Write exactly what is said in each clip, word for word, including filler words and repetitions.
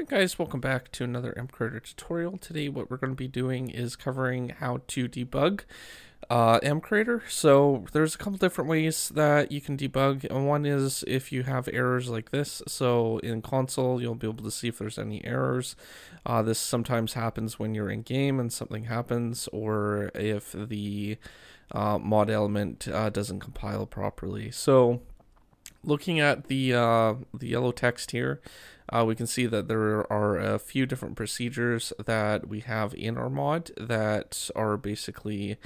Alright guys, welcome back to another MCreator tutorial. Today what we're going to be doing is covering how to debug uh, MCreator. So there's a couple different ways that you can debug, and one is if you have errors like this. So in console you'll be able to see if there's any errors. Uh, this sometimes happens when you're in game and something happens, or if the uh, mod element uh, doesn't compile properly. So looking at the uh, the yellow text here, uh, we can see that there are a few different procedures that we have in our mod that are basically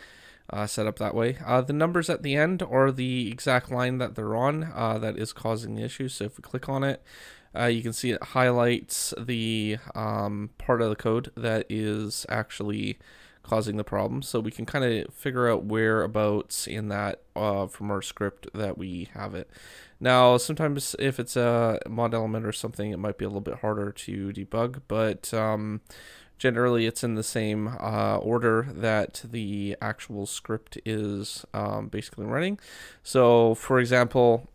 uh, set up that way. Uh, the numbers at the end are the exact line that they're on uh, that is causing the issue. So if we click on it, uh, you can see it highlights the um, part of the code that is actually causing the problem, so we can kind of figure out whereabouts in that uh, from our script that we have it. Now sometimes if it's a mod element or something, it might be a little bit harder to debug, but um, generally it's in the same uh, order that the actual script is um, basically running. So for example,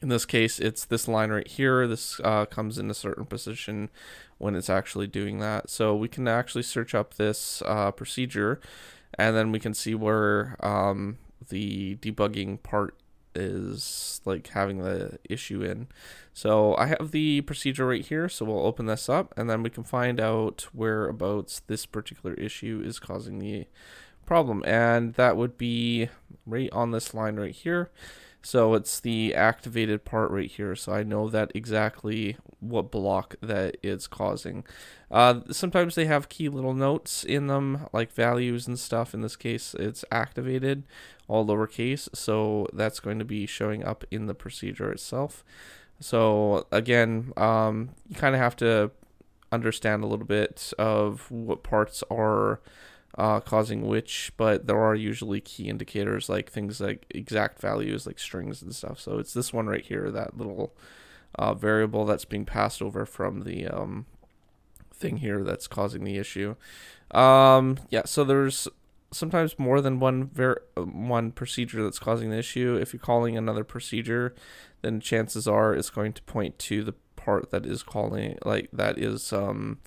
in this case, it's this line right here. This uh, comes in a certain position when it's actually doing that. So we can actually search up this uh, procedure, and then we can see where um, the debugging part is like having the issue in. So I have the procedure right here, so we'll open this up, and then we can find out whereabouts this particular issue is causing the problem. And that would be right on this line right here. So it's the activated part right here, so I know that exactly what block that it's causing. Uh, sometimes they have key little notes in them, like values and stuff. In this case, it's activated, all lowercase, so that's going to be showing up in the procedure itself. So again, um, you kind of have to understand a little bit of what parts are Uh, causing which, but there are usually key indicators, like things like exact values, like strings and stuff. So it's this one right here, that little uh, variable that's being passed over from the um, thing here that's causing the issue. Um, yeah, so there's sometimes more than one ver one procedure that's causing the issue. If you're calling another procedure, then chances are it's going to point to the part that is calling, like that is um,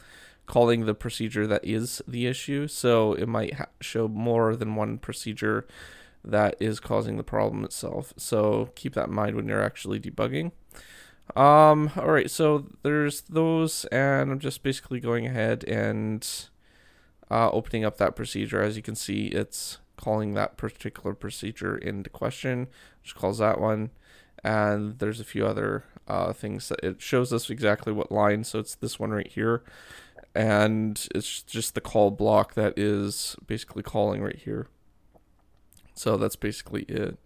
calling the procedure that is the issue. So it might ha show more than one procedure that is causing the problem itself. So keep that in mind when you're actually debugging. Um, all right, so there's those, and I'm just basically going ahead and uh, opening up that procedure. As you can see, it's calling that particular procedure into question, which calls that one. And there's a few other uh, things that it shows us exactly what line. So it's this one right here. And it's just the call block that is basically calling right here. So that's basically it.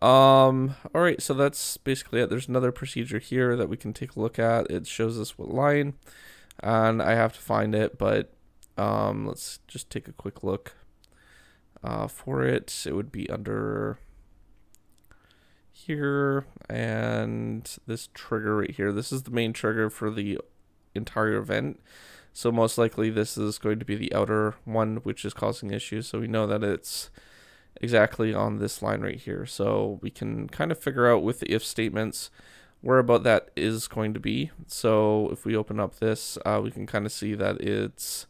Um, all right, so that's basically it. There's another procedure here that we can take a look at. It shows us what line, and I have to find it, but um, let's just take a quick look uh, for it. It would be under here, and this trigger right here. This is the main trigger for the entire event. So most likely this is going to be the outer one which is causing issues. So we know that it's exactly on this line right here. So we can kind of figure out with the if statements where about that is going to be. So if we open up this, uh, we can kind of see that it's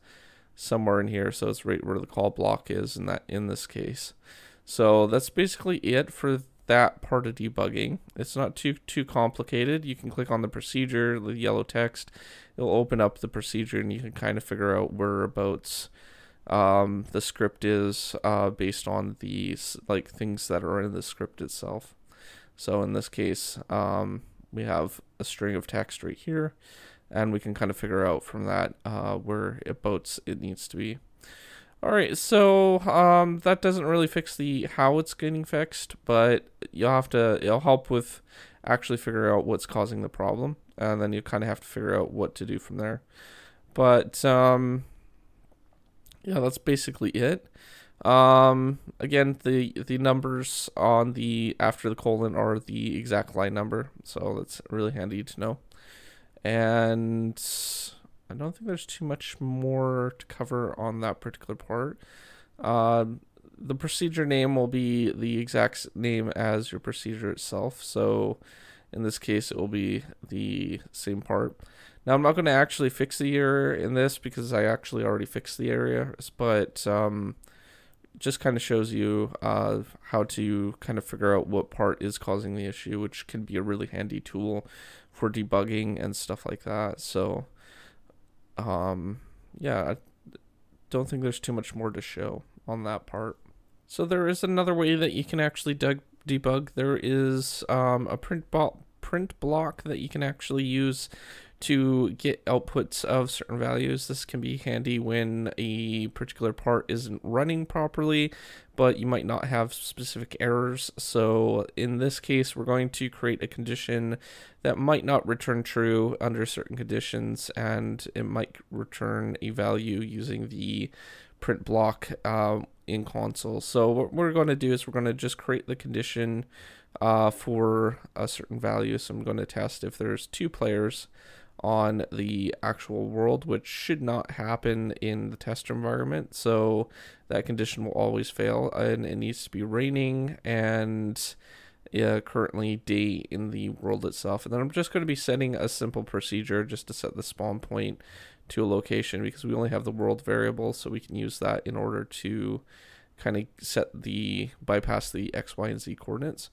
somewhere in here. So it's right where the call block is in that in this case. So that's basically it for that part of debugging. It's not too too complicated. You can click on the procedure, the yellow text, it'll open up the procedure, and you can kind of figure out whereabouts um, the script is uh, based on these like things that are in the script itself. So in this case, um, we have a string of text right here, and we can kind of figure out from that uh, whereabouts it needs to be. Alright, so um, that doesn't really fix the how it's getting fixed, but you'll have to, it'll help with actually figure out what's causing the problem, and then you kind of have to figure out what to do from there. But um, yeah, that's basically it. Um, again, the the numbers on the after the colon are the exact line number, so that's really handy to know. And I don't think there's too much more to cover on that particular part. Uh, the procedure name will be the exact name as your procedure itself. So In this case, it will be the same part. Now, I'm not going to actually fix the error in this because I actually already fixed the area, but um, just kind of shows you uh, how to kind of figure out what part is causing the issue, which can be a really handy tool for debugging and stuff like that. So, um, yeah, I don't think there's too much more to show on that part. So there is another way that you can actually debug. debug. There is um, a print, bo print block that you can actually use to get outputs of certain values. This can be handy when a particular part isn't running properly, but you might not have specific errors. So in this case, we're going to create a condition that might not return true under certain conditions, and it might return a value using the print block um, in console. So what we're going to do is we're going to just create the condition uh, for a certain value. So I'm going to test if there's two players on the actual world, which should not happen in the test environment. So that condition will always fail, and it needs to be raining and yeah, currently day in the world itself. And then I'm just going to be setting a simple procedure just to set the spawn point to a location, because we only have the world variable, so we can use that in order to kind of set the bypass the x, y, and z coordinates.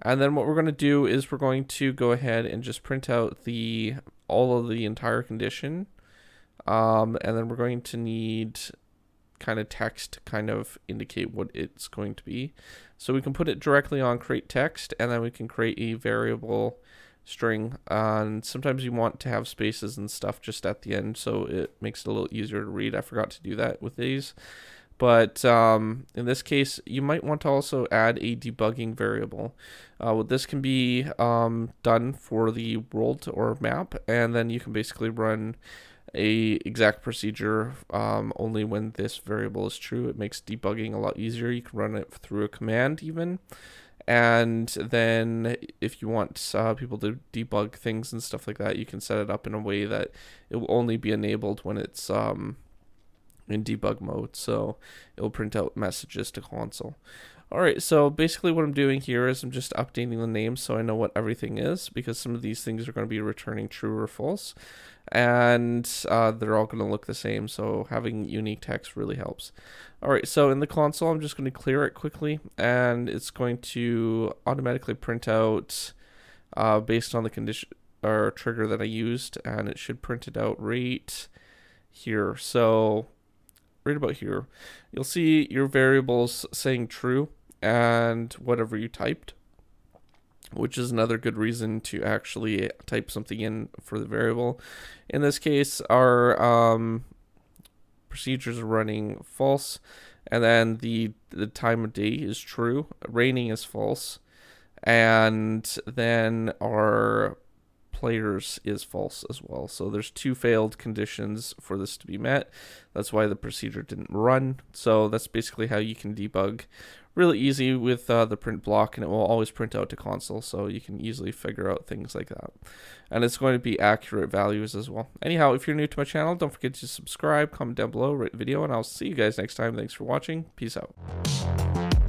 And then what we're going to do is we're going to go ahead and just print out the all of the entire condition, um, and then we're going to need kind of text to kind of indicate what it's going to be. So we can put it directly on create text, and then we can create a variable string, uh, and sometimes you want to have spaces and stuff just at the end, so it makes it a little easier to read. I forgot to do that with these, but um, in this case you might want to also add a debugging variable. Uh, well, this can be um, done for the world or map, and then you can basically run a exact procedure um, only when this variable is true. It makes debugging a lot easier. You can run it through a command even. And then if you want uh, people to debug things and stuff like that, you can set it up in a way that it will only be enabled when it's um, in debug mode. So it will print out messages to console. All right, so basically what I'm doing here is I'm just updating the name so I know what everything is, because some of these things are going to be returning true or false. And uh, they're all going to look the same, so having unique text really helps. All right, so in the console, I'm just going to clear it quickly, and it's going to automatically print out uh, based on the condition or trigger that I used, and it should print it out right here. So right about here, you'll see your variables saying true and whatever you typed, which is another good reason to actually type something in for the variable. In this case, our um, procedures are running false, and then the, the time of day is true, raining is false, and then our players is false as well. So there's two failed conditions for this to be met. That's why the procedure didn't run. So that's basically how you can debug really easy with uh, the print block, and it will always print out to console, so you can easily figure out things like that. And it's going to be accurate values as well. Anyhow, if you're new to my channel, don't forget to subscribe, comment down below, rate the video, and I'll see you guys next time. Thanks for watching. Peace out.